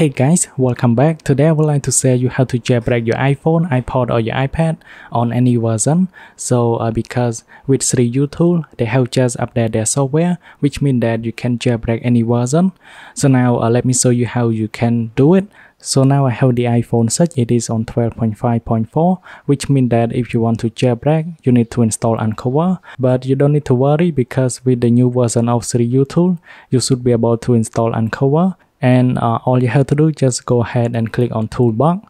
Hey guys, welcome back. Today I would like to show you how to jailbreak your iPhone, iPod or your iPad on any version. So because with 3uTools, they have just updated their software, which means that you can jailbreak any version. So now let me show you how you can do it. So now I have the iPhone search, it is on 12.5.4, which means that if you want to jailbreak, you need to install unc0ver. But you don't need to worry because with the new version of 3uTools, you should be able to install unc0ver. And all you have to do, just go ahead and click on toolbar.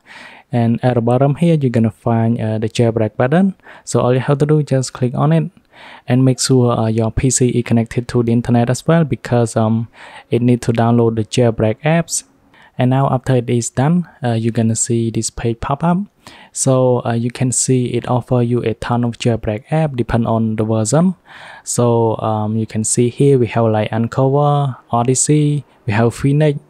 And at the bottom here, you're gonna find the jailbreak button. So all you have to do, just click on it. And make sure your PC is connected to the internet as well because it needs to download the jailbreak apps. And now after it is done, you're gonna see this page pop up. So you can see it offers you a ton of jailbreak apps depending on the version. So you can see here we have like unc0ver, Odyssey, we have Phoenix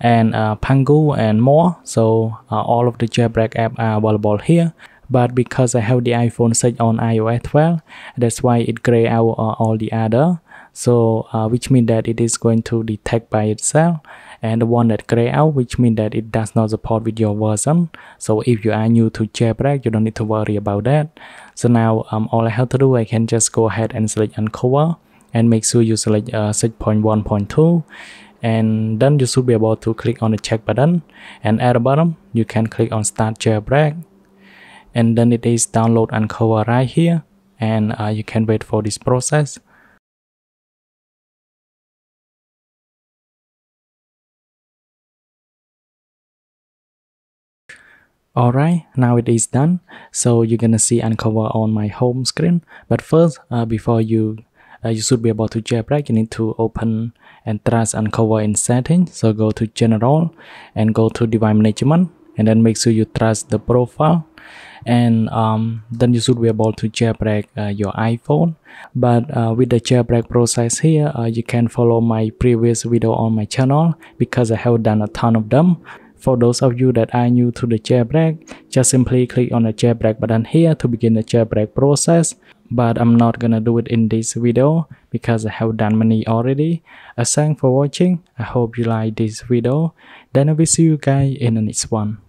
and Pangu and more. So all of the jailbreak apps are available here. But because I have the iPhone 6 on iOS 12, that's why it gray out all the other. So which means that it is going to detect by itself, and the one that gray out, which means that it does not support with your version. So if you are new to jailbreak, you don't need to worry about that. So now all I have to do, I can just go ahead and select unc0ver and make sure you select 6.1.2, and then you should be able to click on the check button. And at the bottom, you can click on start jailbreak, and then it is download unc0ver right here, and you can wait for this process. Alright, now it is done. So you're gonna see unc0ver on my home screen. But first, before you should be able to jailbreak, you need to open and trust unc0ver in settings. So go to general and go to device management, and then make sure you trust the profile, and then you should be able to jailbreak your iPhone. But with the jailbreak process here, you can follow my previous video on my channel because I have done a ton of them. For those of you that are new to the jailbreak, just simply click on the jailbreak button here to begin the jailbreak process. But I'm not gonna do it in this video because I have done many already. Thanks for watching. I hope you like this video. Then I will see you guys in the next one.